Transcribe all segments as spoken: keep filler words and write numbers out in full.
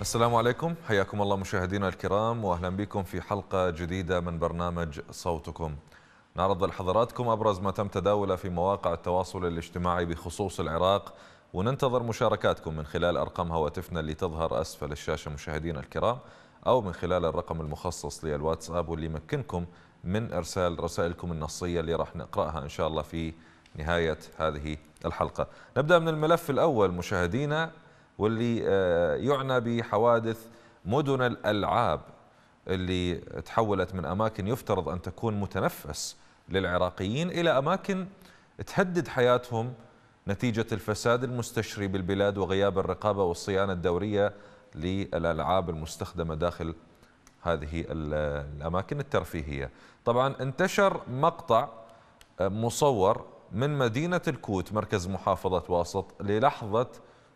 السلام عليكم، حياكم الله مشاهدينا الكرام، واهلا بكم في حلقة جديدة من برنامج صوتكم. نعرض لحضراتكم ابرز ما تم تداوله في مواقع التواصل الاجتماعي بخصوص العراق، وننتظر مشاركاتكم من خلال ارقام هواتفنا اللي تظهر اسفل الشاشة مشاهدينا الكرام، او من خلال الرقم المخصص للواتساب واللي يمكنكم من ارسال رسائلكم النصية اللي راح نقراها ان شاء الله في نهاية هذه الحلقة. نبدأ من الملف الاول مشاهدينا، واللي يعنى بحوادث مدن الألعاب اللي تحولت من أماكن يفترض أن تكون متنفس للعراقيين إلى أماكن تهدد حياتهم نتيجة الفساد المستشري بالبلاد وغياب الرقابة والصيانة الدورية للألعاب المستخدمة داخل هذه الأماكن الترفيهية. طبعا انتشر مقطع مصور من مدينة الكوت مركز محافظة واسط للحظة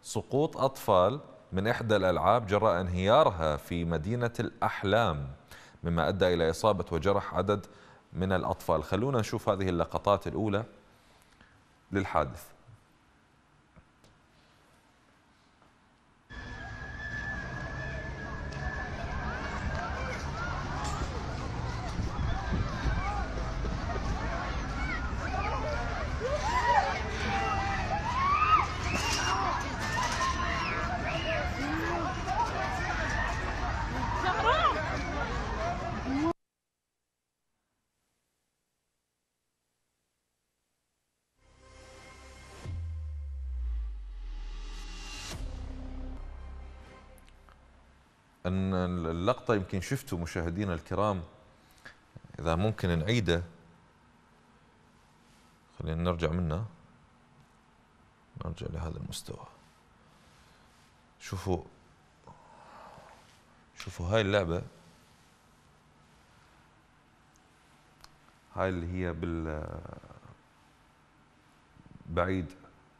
سقوط أطفال من إحدى الألعاب جراء انهيارها في مدينة الأحلام، مما أدى إلى إصابة وجرح عدد من الأطفال. خلونا نشوف هذه اللقطات الأولى للحادث. أن اللقطة يمكن شفتوا مشاهدينا الكرام، إذا ممكن نعيده، خلينا نرجع منه، نرجع لهذا المستوى. شوفوا شوفوا هاي اللعبة، هاي اللي هي بال بعيد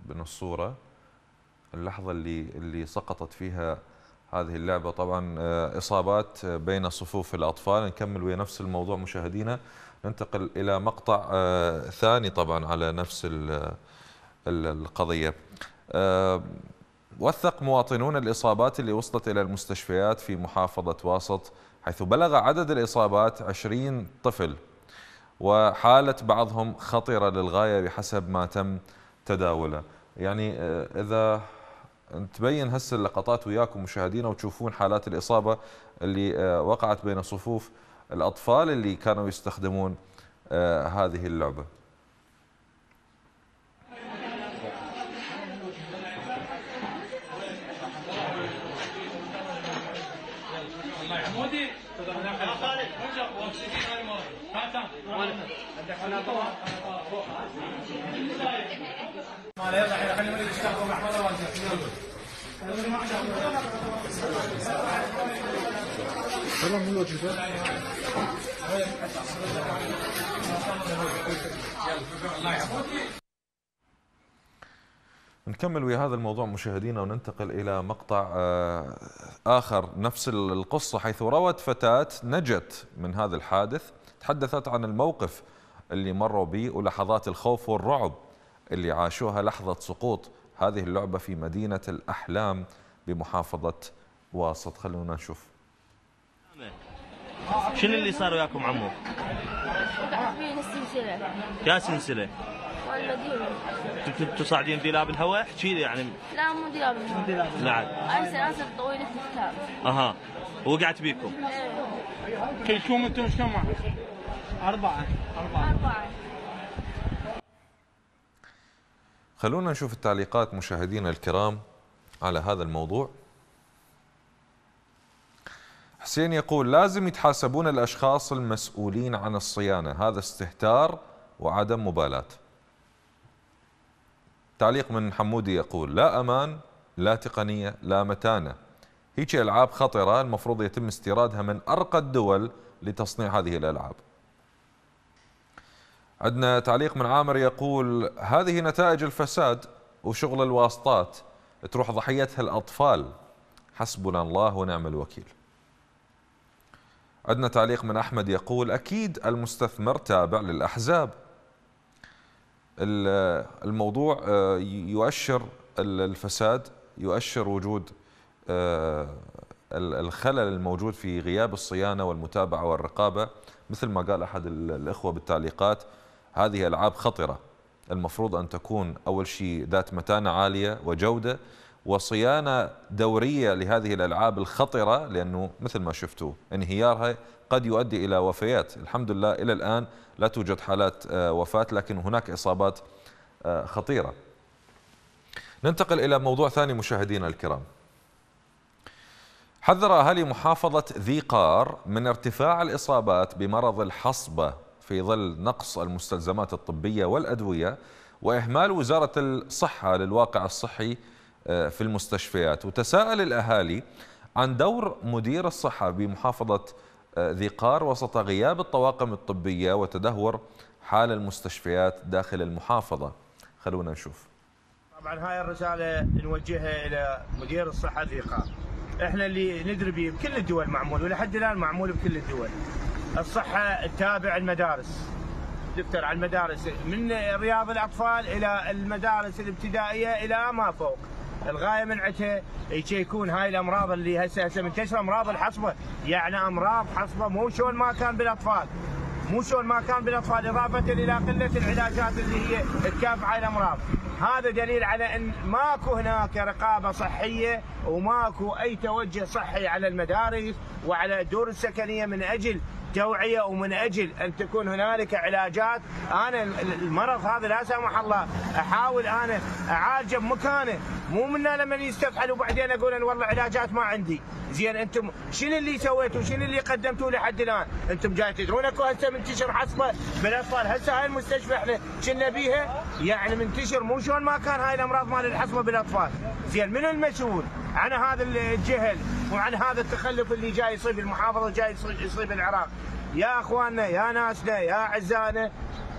من الصورة اللحظة اللي اللي سقطت فيها هذه اللعبة، طبعا إصابات بين صفوف الأطفال. نكمل ويا نفس الموضوع مشاهدينا، ننتقل إلى مقطع ثاني طبعا على نفس القضية. وثق مواطنون الإصابات اللي وصلت إلى المستشفيات في محافظة واسط، حيث بلغ عدد الإصابات عشرين طفل، وحالة بعضهم خطيرة للغاية بحسب ما تم تداوله. يعني إذا نتبين هسه اللقطات وياكم مشاهدينا وتشوفون حالات الإصابة اللي وقعت بين صفوف الأطفال اللي كانوا يستخدمون هذه اللعبة. نكمل ويا هذا الموضوع مشاهدينا وننتقل إلى مقطع آخر نفس القصة، حيث روت فتاة نجت من هذا الحادث، تحدثت عن الموقف اللي مروا به ولحظات الخوف والرعب اللي عاشوها لحظة سقوط هذه اللعبة في مدينة الأحلام بمحافظة واسط. خلونا نشوف. شنو اللي صار وياكم عمو؟ تحفين السلسلة. يا سلسلة؟ والمدينة. انتوا صاعدين ديلاب الهواء؟ احكي لي يعني. لا مو ديلاب الهواء. لا عاد. أنا أنسى طويلة الكتاب. اها. وقعت بيكم؟ ايه. كلكم انتم شلون معكم؟ أربعة. أربعة. أربعة. خلونا نشوف التعليقات مشاهدينا الكرام على هذا الموضوع. حسين يقول: لازم يتحاسبون الأشخاص المسؤولين عن الصيانة، هذا استهتار وعدم مبالاة. تعليق من حمودي يقول: لا أمان، لا تقنية، لا متانة، هيك ألعاب خطرة المفروض يتم استيرادها من أرقى الدول لتصنيع هذه الألعاب. عندنا تعليق من عامر يقول: هذه نتائج الفساد وشغل الواسطات، تروح ضحيتها الأطفال، حسبنا الله ونعم الوكيل. عندنا تعليق من أحمد يقول: أكيد المستثمر تابع للأحزاب. الموضوع يؤشر الفساد، يؤشر وجود الخلل الموجود في غياب الصيانة والمتابعة والرقابة. مثل ما قال أحد الإخوة بالتعليقات، هذه ألعاب خطرة، المفروض أن تكون أول شيء ذات متانة عالية وجودة وصيانة دورية لهذه الألعاب الخطرة، لأنه مثل ما شفتوا انهيارها قد يؤدي إلى وفيات. الحمد لله إلى الآن لا توجد حالات وفاة، لكن هناك إصابات خطيرة. ننتقل إلى موضوع ثاني مشاهدينا الكرام. حذر أهالي محافظة ذي قار من ارتفاع الإصابات بمرض الحصبة في ظل نقص المستلزمات الطبية والأدوية وإهمال وزارة الصحة للواقع الصحي في المستشفيات. وتساءل الأهالي عن دور مدير الصحة بمحافظة ذي قار وسط غياب الطواقم الطبية وتدهور حال المستشفيات داخل المحافظة. خلونا نشوف. طبعا هاي الرسالة نوجهها إلى مدير الصحة ذي قار. احنا اللي ندري به بكل الدول معمول، ولحد الآن معمول بكل الدول. الصحة تتابع المدارس، دفتر على المدارس من رياض الأطفال إلى المدارس الابتدائية إلى ما فوق. الغايه من عتها يكون هاي الامراض اللي هسه هسه منتشره، امراض الحصبه، يعني امراض حصبه مو شلون ما كان بالاطفال، مو شلون ما كان بالاطفال، اضافه الى قله العلاجات اللي هي تكافح الامراض. هذا دليل على ان ماكو هناك رقابه صحيه وماكو اي توجه صحي على المدارس وعلى الدور السكنيه من اجل توعيه ومن اجل ان تكون هنالك علاجات. انا المرض هذا لا سامح الله احاول انا اعالجه بمكانه، مو منا لما يستفحل وبعدين اقول انا والله علاجات ما عندي. زين انتم شنو اللي سويتوا؟ شنو اللي قدمتوه لحد الان؟ انتم جاي تدرون اكو هسه منتشر حصبه بالاطفال، هسه هاي المستشفى احنا كنا بيها يعني منتشر مو شلون ما كان هاي الامراض مال الحصبه بالاطفال. زين منو المسؤول عن هذا الجهل وعن هذا التخلف اللي جاي يصيب المحافظه جاي يصيب العراق؟ يا اخواننا يا ناسنا يا اعزائنا،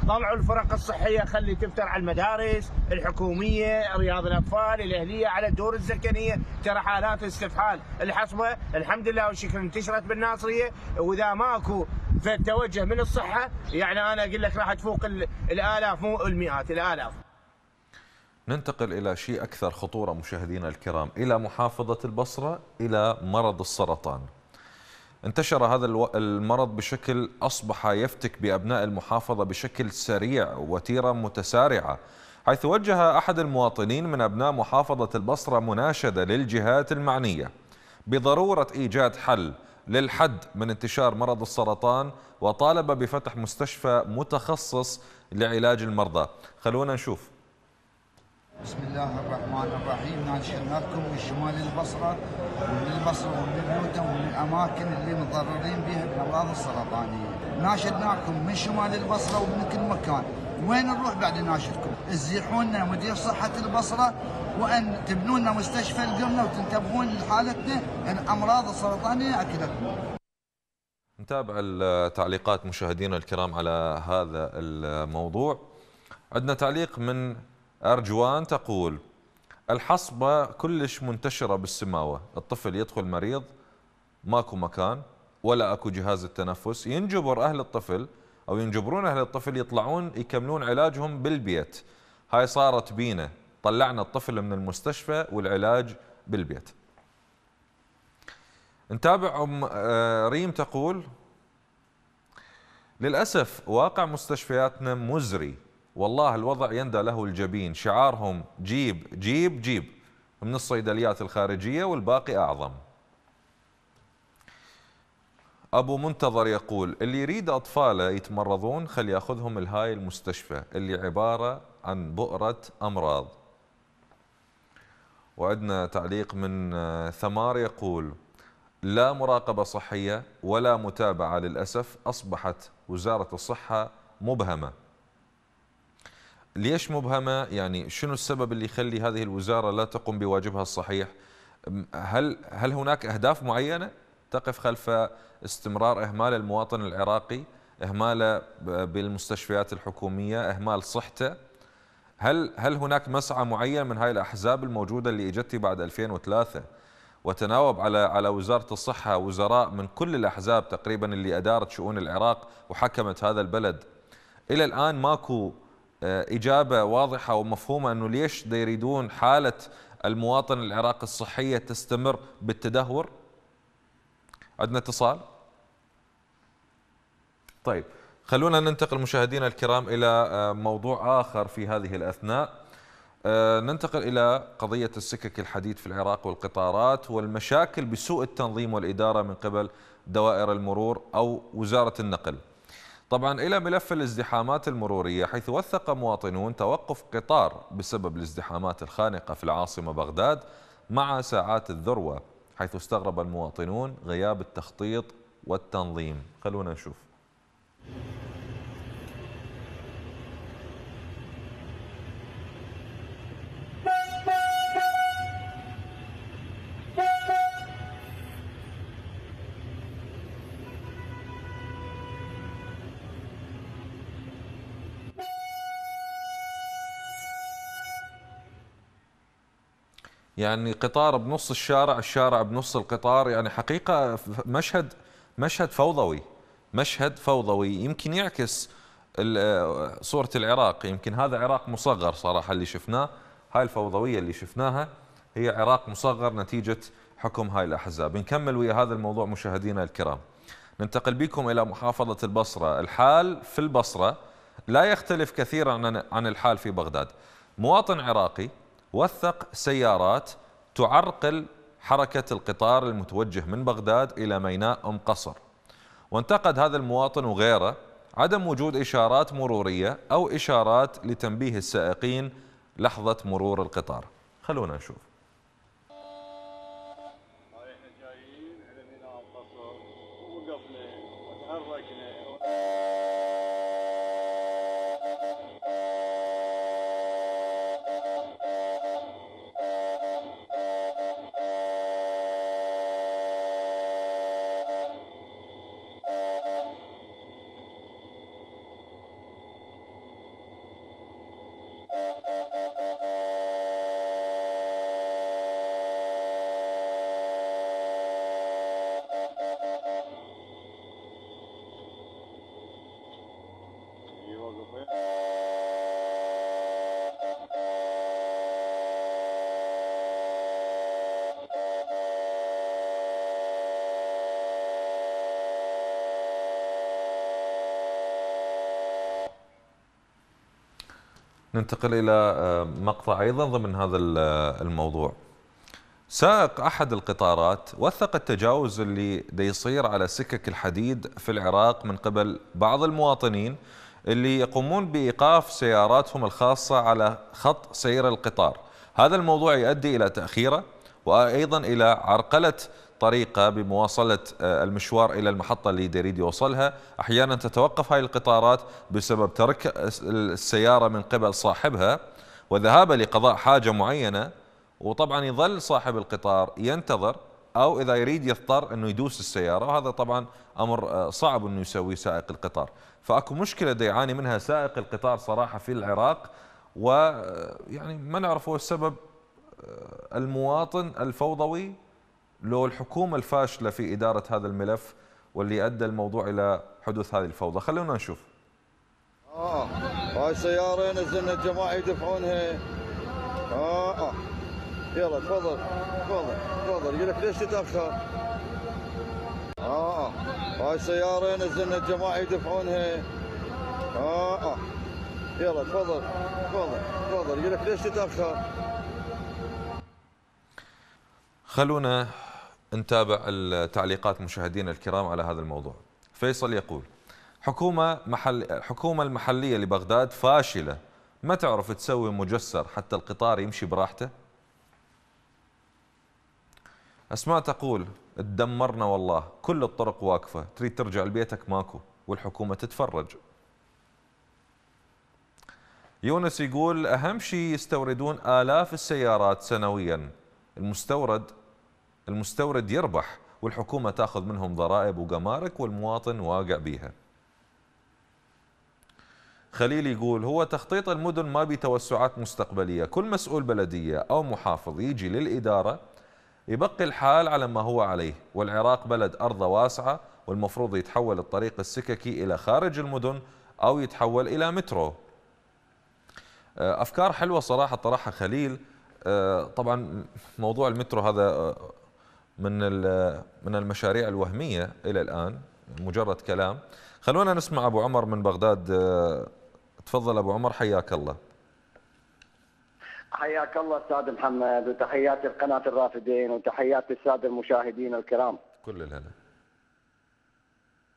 طلعوا الفرق الصحيه، خلي تفتر على المدارس الحكوميه، رياض الاطفال، الاهليه، على الدور السكنيه. ترى حالات استفحال الحصبه الحمد لله والشكر انتشرت بالناصريه، واذا ماكو فالتوجه من الصحه يعني انا اقول لك راح تفوق الالاف مو المئات، الالاف. ننتقل إلى شيء أكثر خطورة مشاهدينا الكرام، إلى محافظة البصرة، إلى مرض السرطان. انتشر هذا المرض بشكل أصبح يفتك بأبناء المحافظة بشكل سريع وتيرة متسارعة، حيث وجه أحد المواطنين من أبناء محافظة البصرة مناشدة للجهات المعنية بضرورة إيجاد حل للحد من انتشار مرض السرطان، وطالب بفتح مستشفى متخصص لعلاج المرضى. خلونا نشوف. بسم الله الرحمن الرحيم. ناشرنا لكم من شمال البصرة ومن البصرة ومن الموتى ومن الأماكن اللي متضررين بها بالأمراض السرطانية. ناشدناكم من شمال البصرة ومن كل مكان، وين نروح بعد ناشدكم؟ تزيحونا مدير صحة البصرة وأن تبنونا مستشفى القرنة وتنتبهون لحالتنا، الأمراض السرطانية أكلتنا. نتابع التعليقات مشاهدينا الكرام على هذا الموضوع. عندنا تعليق من أرجوان تقول: الحصبة كلش منتشرة بالسماوة، الطفل يدخل مريض ماكو مكان ولا أكو جهاز التنفس، ينجبر أهل الطفل أو ينجبرون أهل الطفل يطلعون يكملون علاجهم بالبيت. هاي صارت بينا، طلعنا الطفل من المستشفى والعلاج بالبيت. نتابع. أم ريم تقول: للأسف واقع مستشفياتنا مزري، والله الوضع يندى له الجبين، شعارهم جيب جيب جيب من الصيدليات الخارجية والباقي أعظم. أبو منتظر يقول: اللي يريد أطفاله يتمرضون خلي يأخذهم لهاي المستشفى اللي عبارة عن بؤرة أمراض. وعندنا تعليق من ثمار يقول: لا مراقبة صحية ولا متابعة، للأسف أصبحت وزارة الصحة مبهمة. ليش مبهمة؟ يعني شنو السبب اللي يخلي هذه الوزارة لا تقوم بواجبها الصحيح؟ هل هل هناك أهداف معينة تقف خلف استمرار إهمال المواطن العراقي، إهماله بالمستشفيات الحكومية، إهمال صحته؟ هل هل هناك مسعى معين من هاي الأحزاب الموجودة اللي إجت بعد ألفين وثلاثة وتناوب على على وزارة الصحة وزراء من كل الأحزاب تقريبا اللي أدارت شؤون العراق وحكمت هذا البلد؟ إلى الآن ماكو إجابة واضحة ومفهومة أنه ليش يريدون حالة المواطن العراقي الصحية تستمر بالتدهور. عندنا اتصال. طيب خلونا ننتقل مشاهدينا الكرام إلى موضوع آخر في هذه الأثناء. ننتقل إلى قضية السكك الحديد في العراق والقطارات والمشاكل بسوء التنظيم والإدارة من قبل دوائر المرور أو وزارة النقل. طبعا إلى ملف الازدحامات المرورية، حيث وثق مواطنون توقف قطار بسبب الازدحامات الخانقة في العاصمة بغداد مع ساعات الذروة، حيث استغرب المواطنون غياب التخطيط والتنظيم. خلونا نشوف. يعني قطار بنص الشارع، الشارع بنص القطار، يعني حقيقة مشهد مشهد فوضوي، مشهد فوضوي يمكن يعكس صورة العراق. يمكن هذا عراق مصغر صراحة اللي شفناه، هاي الفوضوية اللي شفناها هي عراق مصغر نتيجة حكم هاي الأحزاب. نكمل ويا هذا الموضوع مشاهدينا الكرام. ننتقل بكم إلى محافظة البصرة. الحال في البصرة لا يختلف كثيرا عن الحال في بغداد. مواطن عراقي وثق سيارات تعرقل حركة القطار المتوجه من بغداد إلى ميناء أم قصر، وانتقد هذا المواطن وغيره عدم وجود إشارات مرورية أو إشارات لتنبيه السائقين لحظة مرور القطار. خلونا نشوف. احنا جايين على ميناء أم قصر ووقفنا وتحركنا. ننتقل إلى مقطع أيضا ضمن هذا الموضوع. سائق أحد القطارات وثق التجاوز اللي دا يصير على سكك الحديد في العراق من قبل بعض المواطنين اللي يقومون بإيقاف سياراتهم الخاصة على خط سير القطار. هذا الموضوع يؤدي إلى تأخيره وأيضا إلى عرقلة طريقة بمواصلة المشوار إلى المحطة اللي يريد يوصلها. أحيانا تتوقف هاي القطارات بسبب ترك السيارة من قبل صاحبها وذهاب لقضاء حاجة معينة، وطبعا يظل صاحب القطار ينتظر، أو إذا يريد يضطر أنه يدوس السيارة، وهذا طبعا أمر صعب أنه يسويه سائق القطار. فأكو مشكلة يعاني منها سائق القطار صراحة في العراق، ويعني ما نعرف هو السبب المواطن الفوضوي لو الحكومة الفاشلة في إدارة هذا الملف واللي أدى الموضوع إلى حدوث هذه الفوضى. خلونا نشوف. آه هاي سيارة نزلنا الجماعة يدفعونها. آه آه يلا تفضل تفضل تفضل، يقول لك ليش تتأخر؟ آه آه هاي سيارة نزلنا الجماعة يدفعونها. آه آه يلا تفضل تفضل تفضل، يقول لك ليش تتأخر؟ خلونا نتابع التعليقات مشاهدينا الكرام على هذا الموضوع. فيصل يقول: حكومة محل الحكومة المحلية لبغداد فاشلة، ما تعرف تسوي مجسر حتى القطار يمشي براحته. أسماء تقول: تدمرنا والله، كل الطرق واقفة، تريد ترجع لبيتك ماكو، والحكومة تتفرج. يونس يقول: أهم شيء يستوردون آلاف السيارات سنويا، المستورد المستورد يربح والحكومة تأخذ منهم ضرائب وجمارك والمواطن واقع بيها. خليل يقول: هو تخطيط المدن ما بتوسعات مستقبلية، كل مسؤول بلدية أو محافظ يجي للإدارة يبقي الحال على ما هو عليه، والعراق بلد أرضه واسعة والمفروض يتحول الطريق السككي إلى خارج المدن أو يتحول إلى مترو. أفكار حلوة صراحة طرحها خليل. طبعا موضوع المترو هذا من من المشاريع الوهمية إلى الآن مجرد كلام. خلونا نسمع أبو عمر من بغداد. تفضل أبو عمر، حياك الله. حياك الله أستاذ محمد، وتحياتي لقناة الرافدين وتحياتي السادة المشاهدين الكرام. كل الهلا.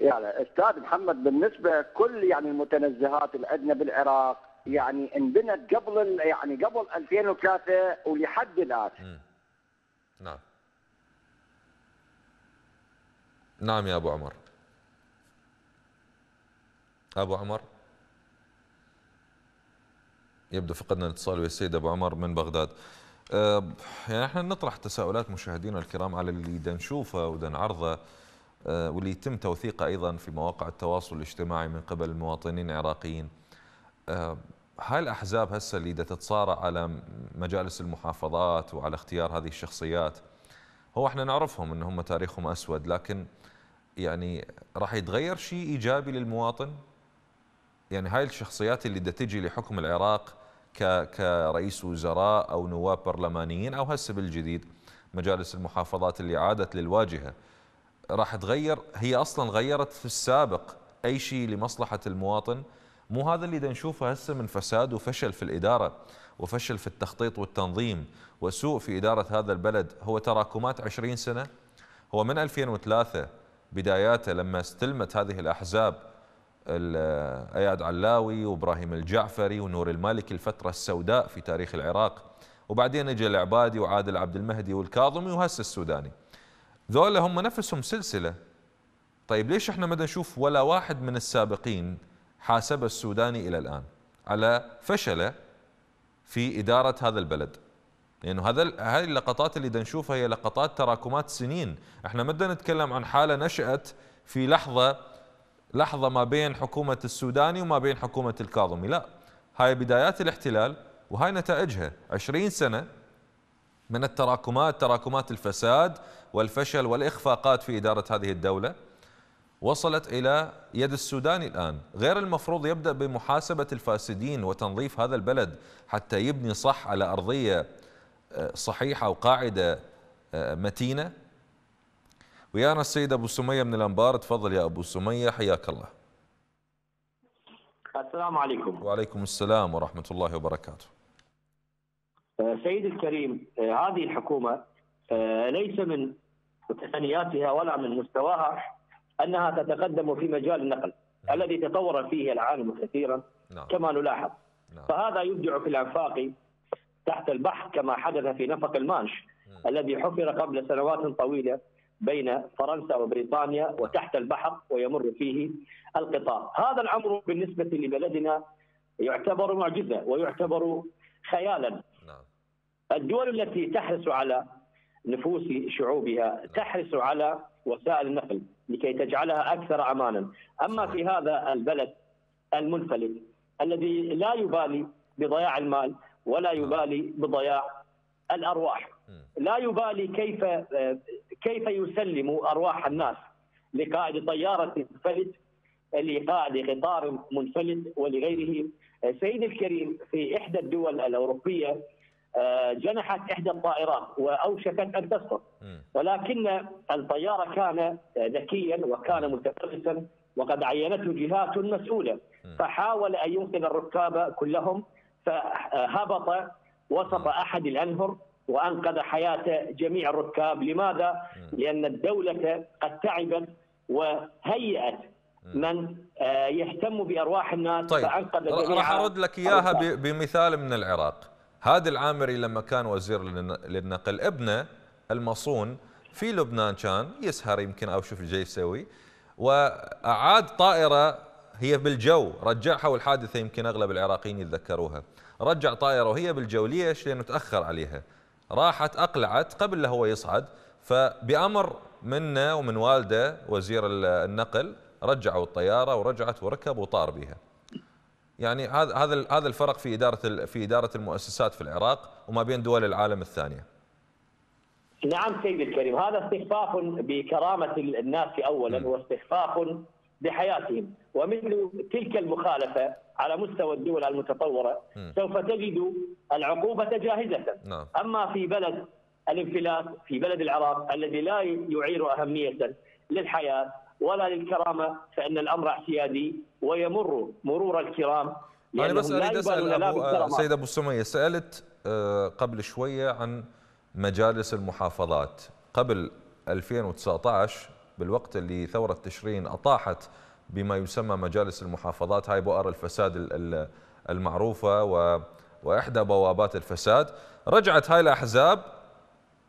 يعني أستاذ محمد، بالنسبة كل يعني المتنزهات اللي عندنا بالعراق يعني انبنت قبل يعني قبل ألفين وثلاثة ولحد الآن. نعم. نعم يا أبو عمر. أبو عمر يبدو فقدنا الاتصال ويا السيد أبو عمر من بغداد. أه يعني احنا نطرح تساؤلات مشاهدينا الكرام على اللي دا نشوفه ودا نعرضه أه واللي يتم توثيقه أيضا في مواقع التواصل الاجتماعي من قبل المواطنين العراقيين. أه هاي الأحزاب هسه اللي دا تتصارع على مجالس المحافظات وعلى اختيار هذه الشخصيات، هو احنا نعرفهم ان هم تاريخهم أسود، لكن يعني راح يتغير شيء إيجابي للمواطن؟ يعني هاي الشخصيات اللي دا تجي لحكم العراق كرئيس وزراء أو نواب برلمانيين أو هسه بالجديد مجالس المحافظات اللي عادت للواجهة، راح تغير؟ هي أصلا غيرت في السابق أي شيء لمصلحة المواطن؟ مو هذا اللي دا نشوفه هسه من فساد وفشل في الإدارة وفشل في التخطيط والتنظيم وسوء في إدارة هذا البلد، هو تراكمات عشرين سنة. هو من ألفين وثلاثة بداياته لما استلمت هذه الأحزاب اياد علاوي وابراهيم الجعفري ونور المالكي الفتره السوداء في تاريخ العراق، وبعدين اجى العبادي وعادل عبد المهدي والكاظمي وهسه السوداني، ذولا هم نفسهم سلسله. طيب ليش احنا ما نشوف ولا واحد من السابقين حاسب السوداني الى الان على فشله في اداره هذا البلد؟ لانه يعني هذا هذه اللقطات اللي نشوفها هي لقطات تراكمات سنين. احنا ما نتكلم عن حاله نشات في لحظه لحظة ما بين حكومة السوداني وما بين حكومة الكاظمي، لا، هاي بدايات الاحتلال وهاي نتائجها، عشرين سنة من التراكمات، تراكمات الفساد والفشل والإخفاقات في إدارة هذه الدولة وصلت إلى يد السوداني الآن. غير المفروض يبدأ بمحاسبة الفاسدين وتنظيف هذا البلد حتى يبني صح على أرضية صحيحة وقاعدة متينة؟ ويانا السيد أبو سمية من الأنبار. تفضل يا أبو سمية، حياك الله. السلام عليكم. وعليكم السلام ورحمة الله وبركاته. سيد الكريم، هذه الحكومة ليس من تقنياتها ولا من مستواها أنها تتقدم في مجال النقل نعم. الذي تطور فيه العالم كثيرا نعم. كما نلاحظ نعم. فهذا يبدع في الأنفاق تحت البحر كما حدث في نفق المانش نعم. الذي حفر قبل سنوات طويلة بين فرنسا وبريطانيا وتحت البحر ويمر فيه القطار. هذا الأمر بالنسبة لبلدنا يعتبر معجزة ويعتبر خيالا. الدول التي تحرص على نفوس شعوبها تحرص على وسائل النقل لكي تجعلها أكثر أمانا، أما في هذا البلد المنفلت الذي لا يبالي بضياع المال ولا يبالي بضياع الأرواح، لا يبالي كيف كيف يسلم أرواح الناس لقائد طيارة منفلت، لقائد قطار منفلت ولغيره. سيد الكريم، في إحدى الدول الأوروبية جنحت إحدى الطائرات وأوشكت أن تسقط، ولكن الطيار كان ذكيا وكان متفرسا وقد عينته جهات مسؤولة فحاول أن ينقذ الركاب كلهم، فهبط وسط أحد الأنهر وأنقذ حياة جميع الركاب. لماذا؟ لأن الدولة قد تعبت وهيئت من يهتم بأرواح الناس. طيب، راح أرد لك إياها بمثال من العراق. هادي العامري لما كان وزير للنقل، ابنه المصون في لبنان كان يسهر يمكن أو شوف جاي يسوي، وأعاد طائرة هي بالجو، رجعها، والحادثة يمكن أغلب العراقيين يتذكروها. رجع طائرة وهي بالجو، ليش؟ لأنه تأخر عليها، راحت أقلعت قبل لا هو يصعد، فبأمر منا ومن والده وزير النقل رجعوا الطيارة ورجعت وركب وطار بها. يعني هذا هذا هذا الفرق في إدارة في إدارة المؤسسات في العراق وما بين دول العالم الثانية. نعم سيدي الكريم، هذا استخفاف بكرامة الناس أولا واستخفاف بحياتهم، ومثل تلك المخالفة على مستوى الدول المتطورة م. سوف تجد العقوبة جاهزة. نعم. أما في بلد الانفلات في بلد العراق الذي لا يعير أهمية للحياة ولا للكرامة، فإن الأمر اعتيادي ويمر مرور الكرام. أنا بس أريد أسأل أبو سيد أبو السمية، سألت قبل شوية عن مجالس المحافظات. قبل ألفين وتسعة عشر بالوقت اللي ثورة تشرين أطاحت بما يسمى مجالس المحافظات، هاي بؤر الفساد المعروفة وإحدى بوابات الفساد. رجعت هاي الأحزاب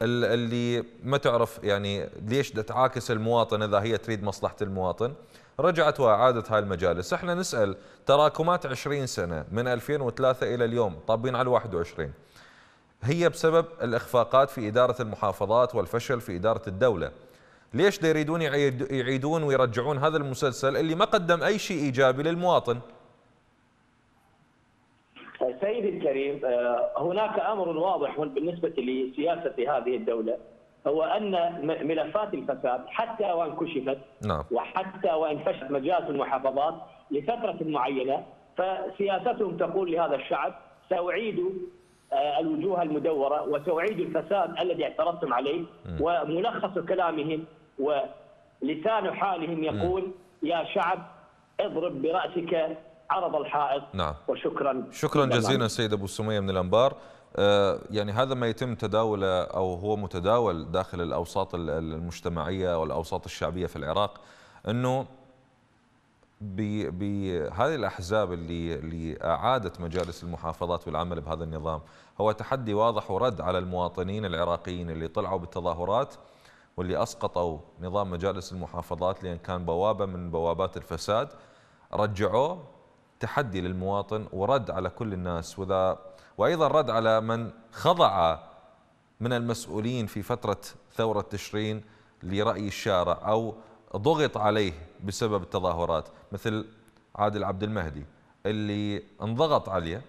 اللي ما تعرف يعني ليش تعاكس المواطن إذا هي تريد مصلحة المواطن، رجعت وأعادت هاي المجالس. احنا نسأل تراكمات عشرين سنة من ألفين وثلاثة إلى اليوم، طابين على واحد وعشرين، هي بسبب الإخفاقات في إدارة المحافظات والفشل في إدارة الدولة. ليش دا يريدون يعيدون ويرجعون هذا المسلسل اللي ما قدم أي شيء إيجابي للمواطن؟ سيدي الكريم، هناك أمر واضح بالنسبة لسياسة هذه الدولة، هو أن ملفات الفساد حتى وإن كشفت نعم. وحتى وإن فشت مجالس المحافظات لفترة معينة، فسياستهم تقول لهذا الشعب سأعيد الوجوه المدورة وسأعيد الفساد الذي اعترضتم عليه. وملخص كلامهم ولسان حالهم يقول م. يا شعب اضرب برأسك عرض الحائط. نعم. وشكرا شكرا جزيلا سيد أبو السمية من الأنبار. آه يعني هذا ما يتم تداوله أو هو متداول داخل الأوساط المجتمعية والأوساط الشعبية في العراق، أنه بهذه الأحزاب اللي, اللي أعادت مجالس المحافظات والعمل بهذا النظام، هو تحدي واضح ورد على المواطنين العراقيين اللي طلعوا بالتظاهرات واللي أسقطوا نظام مجالس المحافظات لأن كان بوابة من بوابات الفساد. رجعوه تحدي للمواطن ورد على كل الناس، وذا وأيضا رد على من خضع من المسؤولين في فترة ثورة تشرين لرأي الشارع أو ضغط عليه بسبب التظاهرات، مثل عادل عبد المهدي اللي انضغط عليه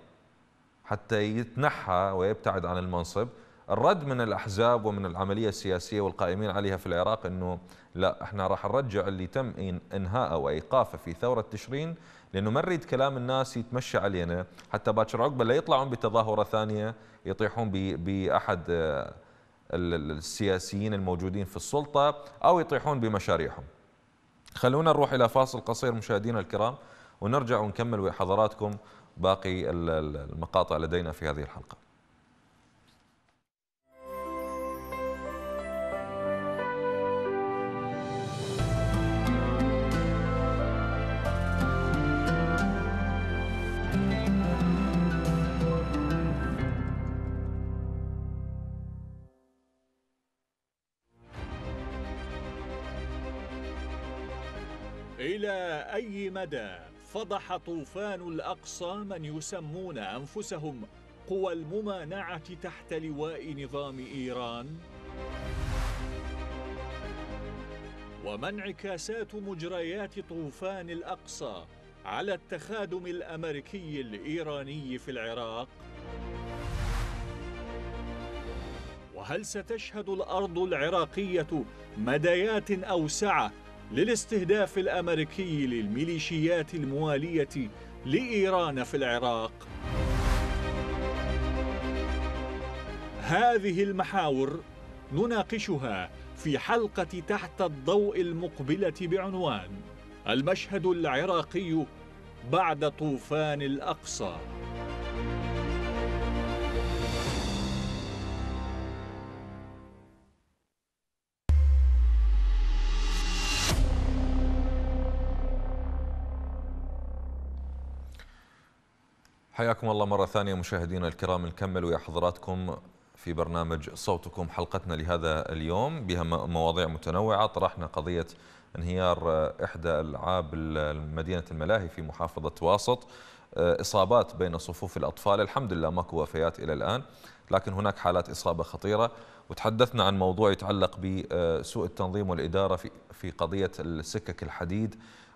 حتى يتنحى ويبتعد عن المنصب. الرد من الأحزاب ومن العملية السياسية والقائمين عليها في العراق أنه لا، احنا راح نرجع اللي تم إنهاءه وإيقافه في ثورة تشرين، لأنه ما نريد كلام الناس يتمشى علينا حتى باكر عقبه لا يطلعون بتظاهرة ثانية يطيحون بأحد السياسيين الموجودين في السلطة أو يطيحون بمشاريعهم. خلونا نروح إلى فاصل قصير مشاهدينا الكرام ونرجع ونكمل ويا حضراتكم باقي المقاطع لدينا في هذه الحلقة. إلى أي مدى فضح طوفان الأقصى من يسمون أنفسهم قوى الممانعة تحت لواء نظام إيران؟ وما انعكاسات مجريات طوفان الأقصى على التخادم الأمريكي الإيراني في العراق؟ وهل ستشهد الأرض العراقية مديات أوسع للاستهداف الأمريكي للميليشيات الموالية لإيران في العراق؟ هذه المحاور نناقشها في حلقة تحت الضوء المقبلة بعنوان المشهد العراقي بعد طوفان الأقصى. حياكم الله مرة ثانية مشاهدينا الكرام، نكمل ويا حضراتكم في برنامج صوتكم حلقتنا لهذا اليوم بها مواضيع متنوعة. طرحنا قضية انهيار إحدى ألعاب مدينة الملاهي في محافظة واسط، إصابات بين صفوف الأطفال، الحمد لله ماكو وفيات إلى الآن، لكن هناك حالات إصابة خطيرة. وتحدثنا عن موضوع يتعلق بسوء التنظيم والإدارة في قضية السكك الحديد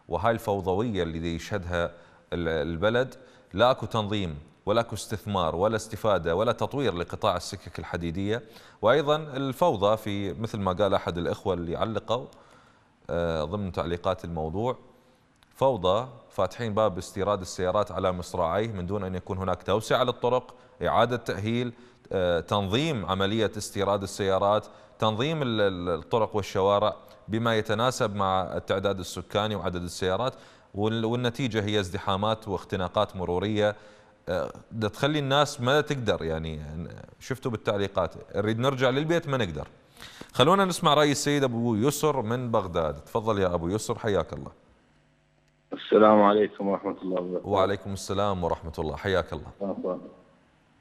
وهاي الفوضوية اللي يشهدها البلد. لا أكو تنظيم ولا أكو استثمار ولا استفادة ولا تطوير لقطاع السكك الحديدية. وأيضا الفوضى في، مثل ما قال أحد الإخوة اللي علقوا ضمن تعليقات الموضوع، فوضى فاتحين باب استيراد السيارات على مصراعيه من دون أن يكون هناك توسعة للطرق، إعادة تأهيل، تنظيم عملية استيراد السيارات، تنظيم الطرق والشوارع بما يتناسب مع التعداد السكاني وعدد السيارات، والنتيجة هي ازدحامات واختناقات مرورية تخلي الناس ما تقدر. يعني شفتوا بالتعليقات، نريد نرجع للبيت ما نقدر. خلونا نسمع رأي السيد أبو يسر من بغداد. تفضل يا أبو يسر، حياك الله. السلام عليكم ورحمة الله وبركاته. وعليكم السلام ورحمة الله، حياك الله.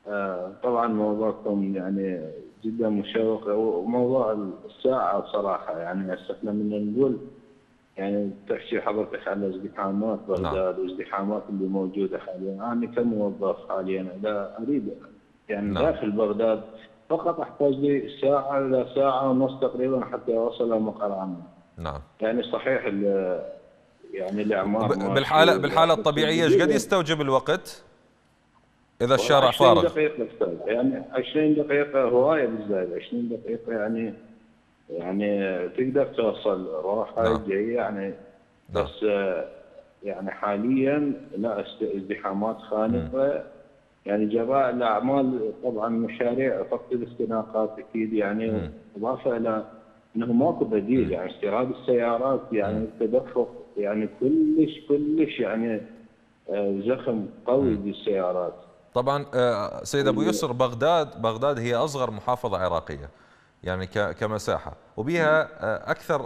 آه طبعا موضوعكم يعني جدا مشوق، وموضوع الساعة بصراحة يعني هسه من نقول يعني تحكي حضرتك على ازدحامات بغداد والازدحامات اللي موجودة حاليا. أنا يعني كموظف حاليا لا أريد يعني لا. داخل بغداد فقط احتاج لي ساعة إلى ساعة ونص تقريبا حتى أوصل مقرعنا. نعم. يعني صحيح يعني الإعمار بالحالة بالحالة الطبيعية ايش قد يستوجب الوقت؟ إذا الشارع فارغ. عشرين دقيقة يعني عشرين دقيقة هواية بالزايد، عشرين دقيقة يعني يعني تقدر توصل راحة نعم. جاية يعني نعم. بس يعني حاليا لا ازدحامات خانقة. يعني جراء الاعمال طبعا مشاريع فقد الاختناقات اكيد يعني، اضافه الى انه ماكو بديل يعني استيراد السيارات يعني التدفق يعني كلش كلش يعني زخم قوي بالسيارات. طبعا سيد ابو يسر، بغداد بغداد هي اصغر محافظه عراقيه يعني كمساحه، وبها اكثر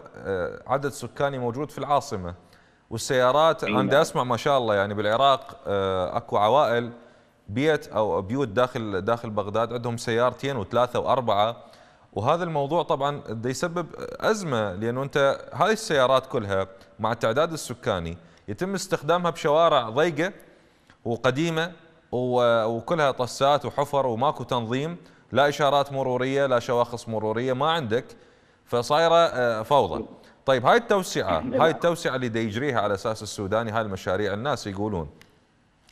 عدد سكاني موجود في العاصمه، والسيارات عندي اسمع ما شاء الله يعني بالعراق اكو عوائل بيت أو بيوت داخل داخل بغداد عندهم سيارتين وثلاثة وأربعة، وهذا الموضوع طبعا دا يسبب أزمة، لأنه أنت هاي السيارات كلها مع التعداد السكاني يتم استخدامها بشوارع ضيقة وقديمة وكلها طسات وحفر وماكو تنظيم، لا إشارات مرورية لا شواخص مرورية ما عندك، فصايرة فوضى. طيب هاي التوسعة هاي التوسعة اللي دا يجريها على أساس السوداني هاي المشاريع، الناس يقولون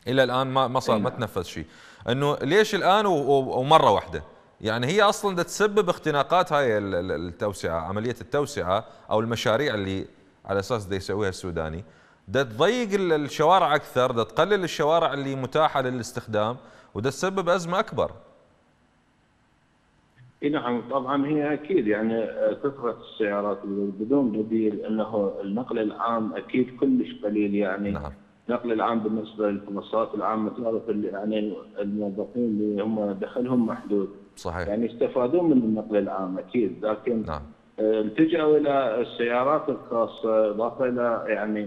إلى الآن ما ما صار ما تنفذ شيء، إنه ليش الآن ومرة واحدة؟ يعني هي أصلاً تسبب اختناقات هاي التوسعة، عملية التوسعة أو المشاريع اللي على أساس دا يسويها السوداني، دا تضيق الشوارع أكثر، دا تقلل الشوارع اللي متاحة للاستخدام، ودا تسبب أزمة أكبر. إي نعم طبعاً هي أكيد يعني كثرة السيارات بدون بديل، إنه النقل العام أكيد كلش قليل يعني. نعم. النقل العام بالنسبه للمواصلات العامه تعرف يعني الموظفين اللي هم دخلهم محدود. صحيح. يعني يستفادون من النقل العام اكيد، لكن نعم. التجأوا الى السيارات الخاصه، اضافه الى يعني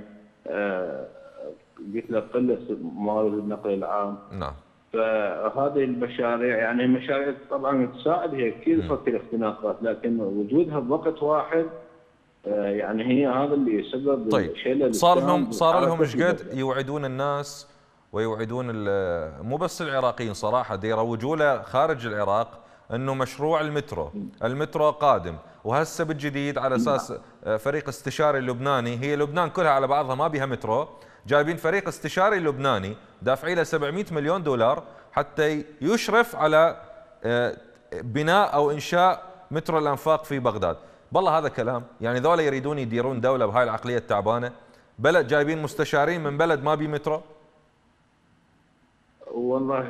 قلت لك قله موارد النقل العام. نعم. فهذه المشاريع يعني المشاريع طبعا تساعد هي اكيد فك الاختناقات، لكن وجودها بوقت واحد يعني هي هذا اللي يسبب. طيب صار لهم صار لهم ايش قد يوعدون الناس ويوعدون مو بس العراقيين صراحه، دي يروجوا له خارج العراق انه مشروع المترو، المترو قادم، وهسه بالجديد على اساس فريق استشاري لبناني، هي لبنان كلها على بعضها ما بها مترو، جايبين فريق استشاري لبناني دافعي له سبعمئة مليون دولار حتى يشرف على بناء او انشاء مترو الانفاق في بغداد. بالله هذا كلام يعني، ذولا يريدون يديرون دولة بهاي العقلية التعبانة، بلد جايبين مستشارين من بلد ما بي مترو. والله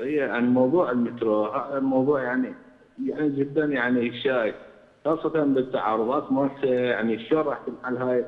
يعني موضوع المترو الموضوع يعني يعني جدا يعني شائك، خاصة بالتعارضات مالته، يعني شلون راح تنحل هاي؟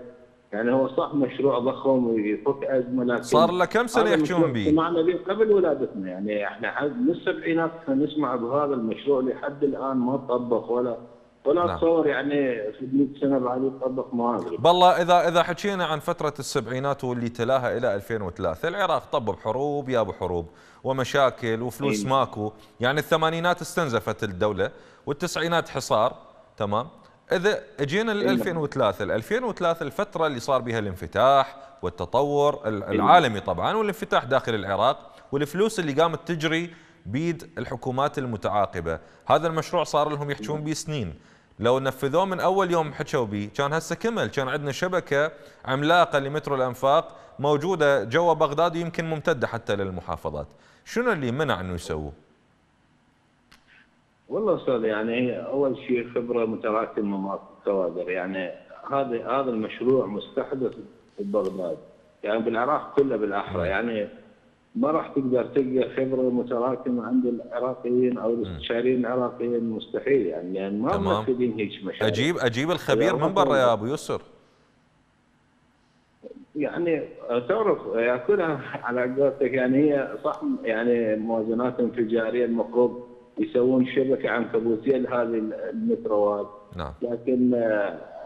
يعني هو صح مشروع ضخم ويفك أزمة، لكن صار له كم سنة يحكون به؟ سمعنا به قبل ولادتنا، يعني احنا من السبعينات نسمع بهذا المشروع لحد الآن ما طبق ولا ولا نعم. تصور يعني في مئة سنة بعد يطبق ما ادري. بالله اذا اذا حكينا عن فتره السبعينات واللي تلاها الى ألفين وثلاثة، العراق طب بحروب يا بحروب ومشاكل وفلوس إيه. ماكو، يعني الثمانينات استنزفت الدوله والتسعينات حصار، تمام؟ اذا اجينا ل إيه. ألفين وثلاثة، ألفين وثلاثة الفتره اللي صار بها الانفتاح والتطور العالمي طبعا، والانفتاح داخل العراق، والفلوس اللي قامت تجري بيد الحكومات المتعاقبه، هذا المشروع صار لهم يحجون به سنين. لو نفذوه من أول يوم حكوا به كان هسه كمل، كان عندنا شبكة عملاقة لمترو الأنفاق موجودة جوا بغداد ويمكن ممتدة حتى للمحافظات. شنو اللي منع أنه يسووه؟ والله أستاذ يعني أول شيء خبرة متراكمة مع الكوادر، يعني هذا هذا المشروع مستحدث ببغداد يعني بالعراق كله بالأحرى، يعني ما راح تقدر تلقى خبره متراكمه عند العراقيين او الاستشاريين العراقيين، مستحيل يعني، لان ما مرتبين هيك مشاريع. اجيب اجيب الخبير من برا يا ابو يسر. يعني تعرف ياكلها على قولتك، يعني هي صح يعني موازنات انفجاريه، المفروض يسوون شبكه عنكبوتيه لهذه المتروات. نعم. لكن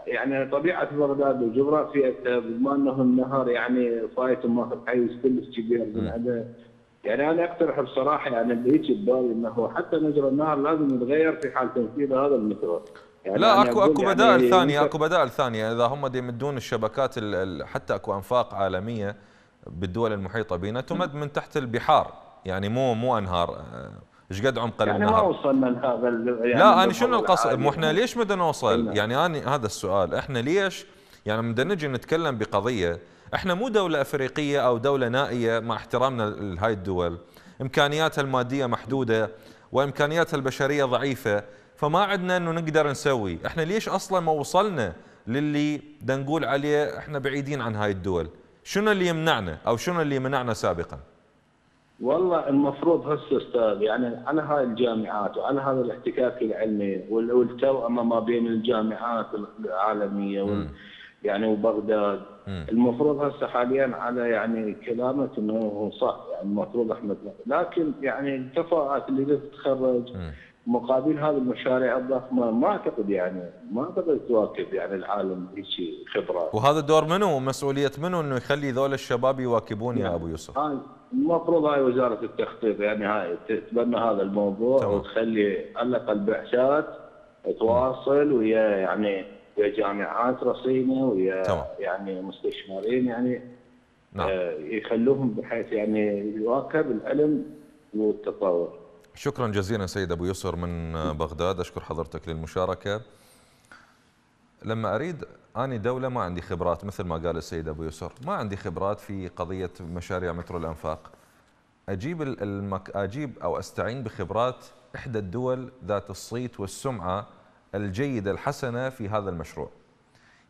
يعني طبيعه بغداد وجغرافيتها بما انه النهر يعني صايت ماخذ حيز كلش كبير بالعدد، يعني انا اقترح بصراحه يعني اللي هيك ببالي انه حتى مجرى النهر لازم يتغير في حال تنفيذ هذا المترو. يعني لا اكو اكو يعني بدائل يعني ثانيه، اكو بدائل ثانيه اذا هم يمدون الشبكات، حتى اكو انفاق عالميه بالدول المحيطه بينا تمد من تحت البحار، يعني مو مو انهار. ايش قد عمق النهر؟ يعني ما وصلنا لهذا يعني. لا انا شنو القصد؟ مو احنا ليش بدنا نوصل؟ يعني انا هذا السؤال، احنا ليش يعني بدنا نجي نتكلم بقضيه، احنا مو دوله افريقيه او دوله نائيه مع احترامنا لهاي الدول، امكانياتها الماديه محدوده وامكانياتها البشريه ضعيفه، فما عندنا انه نقدر نسوي، احنا ليش اصلا ما وصلنا للي بدنا نقول عليه احنا بعيدين عن هاي الدول؟ شنو اللي يمنعنا او شنو اللي منعنا سابقا؟ والله المفروض هسه استاذ يعني على هاي الجامعات وعلى هذا الاحتكاك العلمي والتوأمه ما بين الجامعات العالميه وال يعني وبغداد، المفروض هسه حاليا على يعني كلامك انه صح، يعني المفروض احمد، لكن يعني الكفاءات اللي تتخرج مقابل هذه المشاريع الضخمه ما اعتقد يعني ما اعتقد تواكب يعني العالم هيك خبره. وهذا دور منو ومسؤوليه منو انه يخلي ذول الشباب يواكبون يا يعني ابو يوسف؟ هاي المفروض هاي وزاره التخطيط يعني هاي تتبنى هذا الموضوع طبعا. وتخلي على الاقل بعثات تواصل ويا يعني ويا جامعات رصينه ويا طبعا. يعني مستشارين يعني نعم. آه يخلوهم بحيث يعني يواكب العلم والتطور. شكرا جزيلا سيد أبو يسر من بغداد، أشكر حضرتك للمشاركة. لما أريد أني دولة ما عندي خبرات، مثل ما قال السيد أبو يسر ما عندي خبرات في قضية مشاريع مترو الأنفاق، أجيب, المك... أجيب أو أستعين بخبرات إحدى الدول ذات الصيت والسمعة الجيدة الحسنة في هذا المشروع.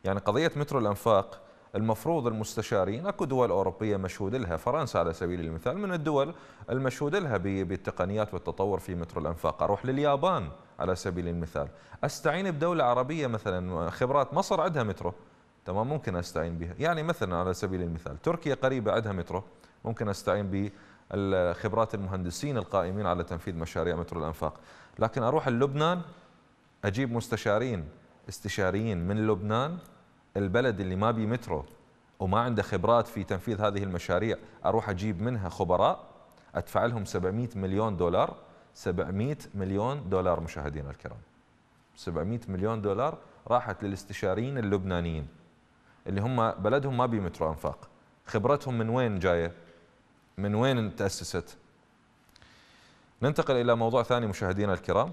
يعني قضية مترو الأنفاق المفروض المستشارين، اكو دول أوروبية مشهود لها، فرنسا على سبيل المثال من الدول المشهود لها بالتقنيات والتطور في مترو الأنفاق، أروح لليابان على سبيل المثال، أستعين بدولة عربية مثلا خبرات، مصر عندها مترو، تمام ممكن أستعين بها، يعني مثلا على سبيل المثال تركيا قريبة عندها مترو، ممكن أستعين بخبرات المهندسين القائمين على تنفيذ مشاريع مترو الأنفاق، لكن أروح للبنان أجيب مستشارين استشاريين من لبنان، البلد اللي ما بي مترو وما عنده خبرات في تنفيذ هذه المشاريع، أروح أجيب منها خبراء أدفع لهم سبعمئة مليون دولار، سبعمئة مليون دولار مشاهدينا الكرام، سبعمئة مليون دولار راحت للاستشاريين اللبنانيين اللي هم بلدهم ما بي مترو أنفاق، خبرتهم من وين جاية؟ من وين تأسست؟ ننتقل إلى موضوع ثاني مشاهدينا الكرام،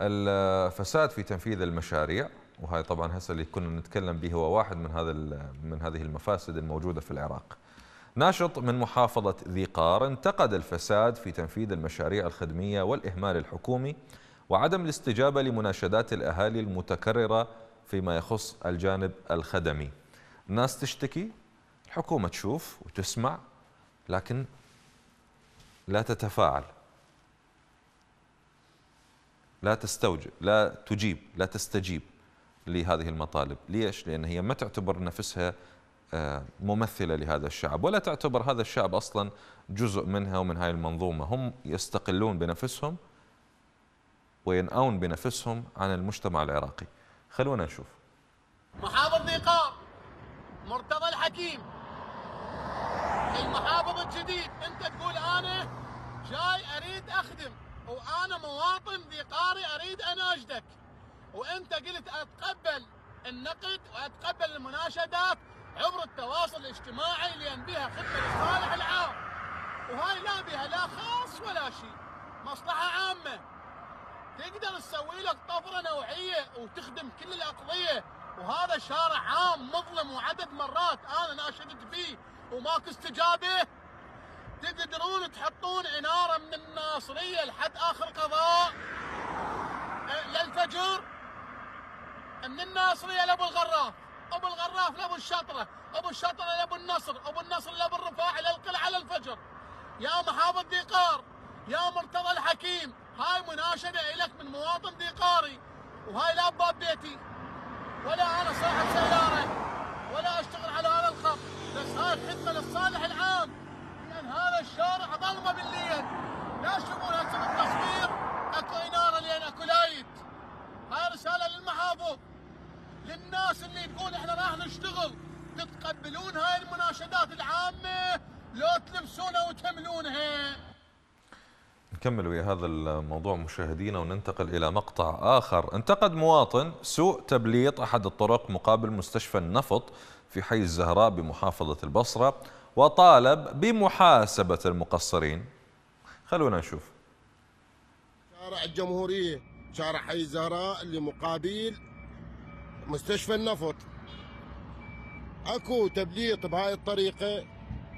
الفساد في تنفيذ المشاريع، وهي طبعا هسه اللي كنا نتكلم به هو واحد من هذا من هذه المفاسد الموجوده في العراق. ناشط من محافظه ذي قار انتقد الفساد في تنفيذ المشاريع الخدميه والاهمال الحكومي وعدم الاستجابه لمناشدات الاهالي المتكرره فيما يخص الجانب الخدمي. الناس تشتكي، الحكومه تشوف وتسمع لكن لا تتفاعل، لا تستوجب، لا تجيب، لا تستجيب لهذه المطالب. ليش؟ لأن هي ما تعتبر نفسها ممثلة لهذا الشعب ولا تعتبر هذا الشعب أصلا جزء منها ومن هاي المنظومة، هم يستقلون بنفسهم وينأون بنفسهم عن المجتمع العراقي. خلونا نشوف. محافظ ذي قار مرتضى الحكيم المحافظ الجديد، أنت تقول أنا جاي أريد أخدم وأنا مواطن ذي قاري أريد أناشدك، وانت قلت اتقبل النقد واتقبل المناشدات عبر التواصل الاجتماعي لان بها خدمه لصالح العام، وهاي لا بها لا خاص ولا شيء، مصلحه عامه. تقدر تسوي لك طفره نوعيه وتخدم كل الاقضيه، وهذا شارع عام مظلم وعدد مرات انا ناشدت فيه وماكو استجابه. تقدرون تحطون عماره من الناصريه لحد اخر قضاء للفجر، من الناصرية لأبو الغراف، أبو الغراف لأبو الشطرة، ابو الشطر الى ابو النصر، ابو النصر الى ابو الرفاع، الى القلعه الى الفجر. يا محافظ ذيقار، يا مرتضى الحكيم، هاي مناشده الك من مواطن ذيقاري، وهاي لا باب بيتي ولا انا صاحب سياره ولا اشتغل على هذا الخط، بس هاي خدمه للصالح العام، لان هذا الشارع ظلمه بالليل، لا تشوفون هسه بالتصوير اكو اناره لين اكو لايت. هاي رساله للمحافظ، للناس اللي تقول احنا راح نشتغل، تتقبلون هاي المناشدات العامه لو تلبسونها وتهملونها. نكمل ويا هذا الموضوع مشاهدينا وننتقل إلى مقطع آخر. انتقد مواطن سوء تبليط أحد الطرق مقابل مستشفى النفط في حي الزهراء بمحافظة البصرة، وطالب بمحاسبة المقصرين. خلونا نشوف. شارع الجمهورية، شارع حي الزهراء اللي مقابل مستشفى النفط، أكو تبليط بهاي الطريقة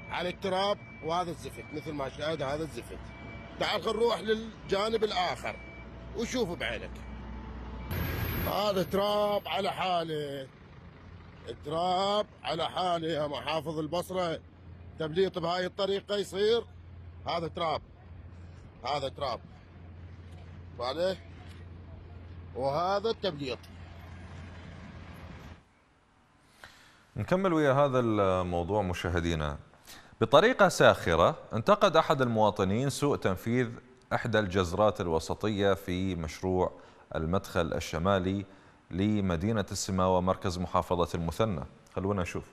على التراب، وهذا الزفت مثل ما شاهد، هذا الزفت. تعال خل نروح للجانب الآخر وشوفه بعينك. هذا تراب على حاله، تراب على حاله يا محافظ البصرة. تبليط بهاي الطريقة يصير، هذا تراب، هذا تراب بعده، وهذا التبليط. نكمل ويا هذا الموضوع مشاهدينا. بطريقة ساخرة انتقد أحد المواطنين سوء تنفيذ إحدى الجزرات الوسطية في مشروع المدخل الشمالي لمدينة السماوة مركز محافظة المثنى. خلونا نشوف.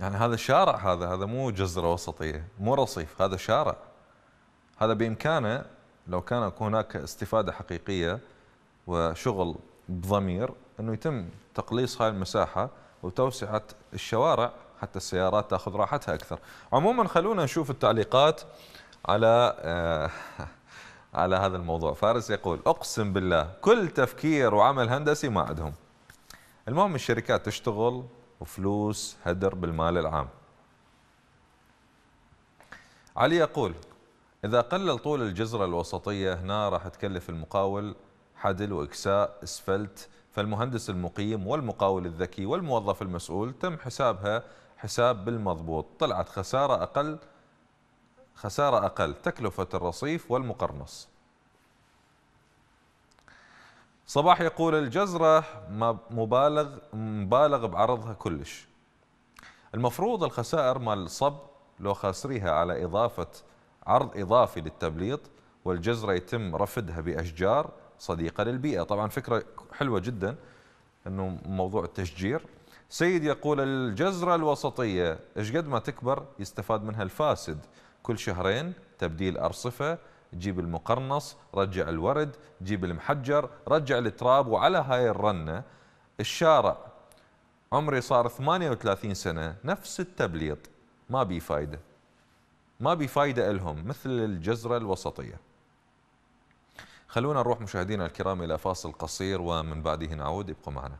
يعني هذا شارع، هذا هذا مو جزرة وسطية، مو رصيف، هذا شارع. هذا بإمكانه لو كان هناك استفادة حقيقية وشغل بضمير أنه يتم تقليص هاي المساحة وتوسعة الشوارع حتى السيارات تأخذ راحتها أكثر. عموما خلونا نشوف التعليقات على آه على هذا الموضوع. فارس يقول أقسم بالله كل تفكير وعمل هندسي ما عندهم، المهم الشركات تشتغل وفلوس هدر بالمال العام. علي يقول إذا قلل طول الجزرة الوسطية هنا راح تكلف المقاول حدل وإكساء اسفلت، فالمهندس المقيم والمقاول الذكي والموظف المسؤول تم حسابها حساب بالمضبوط، طلعت خسارة أقل، خسارة أقل تكلفة الرصيف والمقرنص. صباح يقول الجزرة مبالغ مبالغ بعرضها كلش، المفروض الخسائر مال الصب لو خاسريها على إضافة عرض إضافي للتبليط، والجزرة يتم رفدها بأشجار صديقة للبيئة. طبعا فكرة حلوة جدا أنه موضوع التشجير. سيد يقول الجزرة الوسطية إيش قد ما تكبر يستفاد منها الفاسد، كل شهرين تبديل أرصفة، جيب المقرنص، رجع الورد، جيب المحجر، رجع التراب. وعلى هاي الرنة الشارع عمري صار ثمانية وثلاثين سنة نفس التبليط، ما بي فايدة، ما بي فايدة لهم مثل الجزرة الوسطية. خلونا نروح مشاهدينا الكرام إلى فاصل قصير ومن بعده نعود، ابقوا معنا.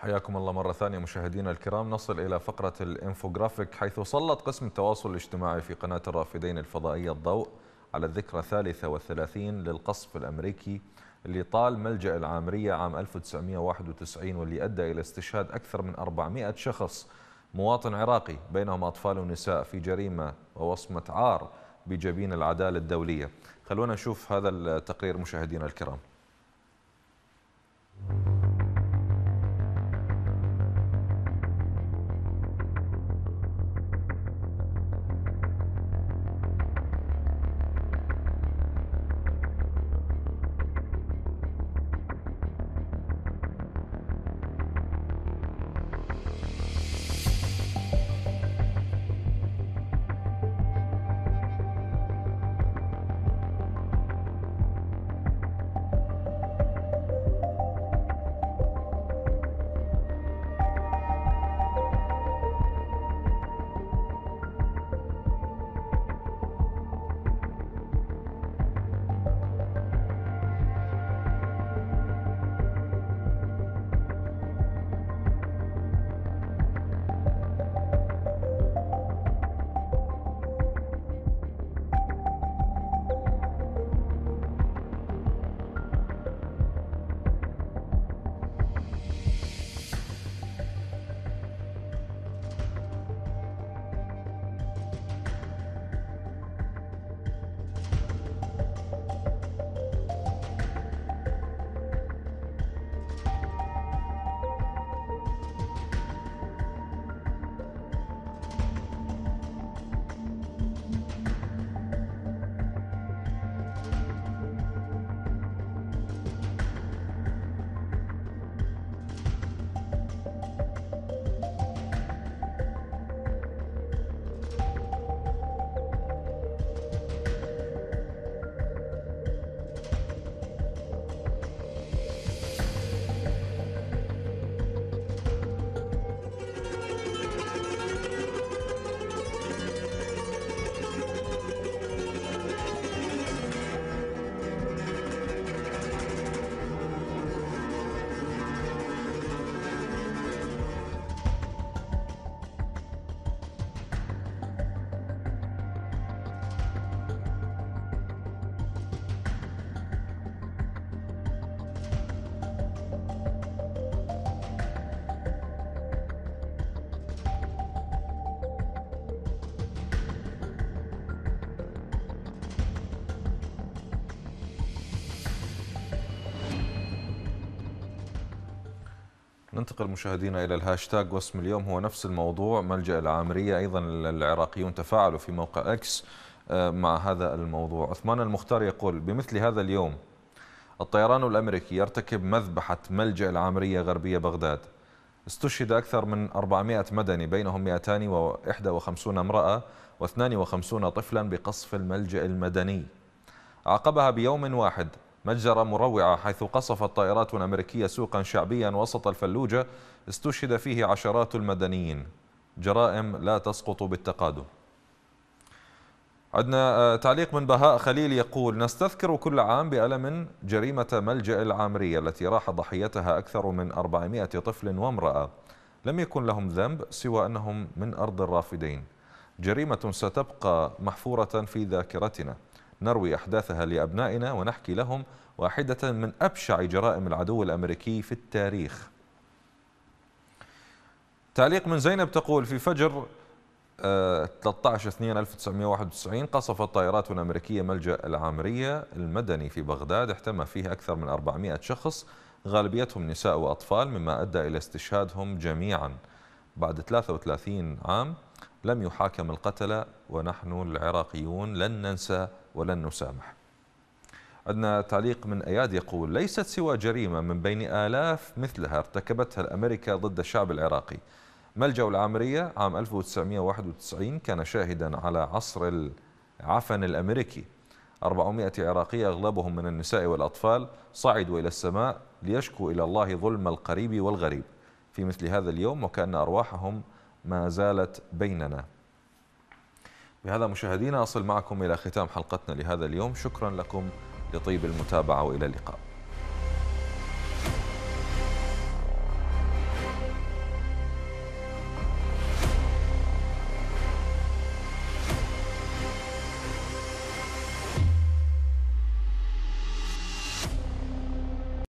حياكم الله مرة ثانية مشاهدينا الكرام. نصل إلى فقرة الإنفوغرافيك، حيث سلط قسم التواصل الاجتماعي في قناة الرافدين الفضائية الضوء على الذكرى الثالثة والثلاثين للقصف الأمريكي اللي طال ملجأ العامرية عام ألف وتسعمئة وواحد وتسعين، واللي أدى إلى استشهاد أكثر من أربعمئة شخص مواطن عراقي بينهم أطفال ونساء في جريمة ووصمة عار بجبين العدالة الدولية. خلونا نشوف هذا التقرير مشاهدينا الكرام. ننتقل مشاهدينا إلى الهاشتاج، واسم اليوم هو نفس الموضوع ملجأ العامرية. أيضا العراقيون تفاعلوا في موقع إكس مع هذا الموضوع. عثمان المختار يقول: بمثل هذا اليوم الطيران الأمريكي يرتكب مذبحة ملجأ العامرية غربية بغداد، استشهد أكثر من أربعمئة مدني بينهم مئتين وإحدى وخمسين امرأة واثنين وخمسين طفلا بقصف الملجأ المدني، عقبها بيوم واحد مجزرة مروعة حيث قصفت طائرات أمريكية سوقا شعبيا وسط الفلوجة استشهد فيه عشرات المدنيين. جرائم لا تسقط بالتقادم. عندنا تعليق من بهاء خليل يقول: نستذكر كل عام بألم جريمة ملجأ العامرية التي راح ضحيتها أكثر من أربعمئة طفل وامرأة لم يكن لهم ذنب سوى أنهم من أرض الرافدين، جريمة ستبقى محفورة في ذاكرتنا، نروي أحداثها لأبنائنا ونحكي لهم، واحدة من أبشع جرائم العدو الأمريكي في التاريخ. تعليق من زينب تقول: في فجر ثلاثة عشر اثنين ألف وتسعمئة وواحد وتسعين قصفت طائرات أمريكية ملجأ العامرية المدني في بغداد، احتمى فيه أكثر من أربعمئة شخص غالبيتهم نساء وأطفال، مما أدى إلى استشهادهم جميعا. بعد ثلاثة وثلاثين عام لم يحاكم القتلة، ونحن العراقيون لن ننسى ولن نسامح. عندنا تعليق من أياد يقول: ليست سوى جريمة من بين آلاف مثلها ارتكبتها الأمريكا ضد الشعب العراقي. ملجأ العامرية عام ألف وتسعمئة وواحد وتسعين كان شاهدا على عصر العفن الأمريكي، أربعمئة عراقي أغلبهم من النساء والأطفال صعدوا إلى السماء ليشكوا إلى الله ظلم القريب والغريب في مثل هذا اليوم، وكأن أرواحهم ما زالت بيننا. بهذا مشاهدينا أصل معكم إلى ختام حلقتنا لهذا اليوم، شكرا لكم لطيب المتابعة وإلى اللقاء.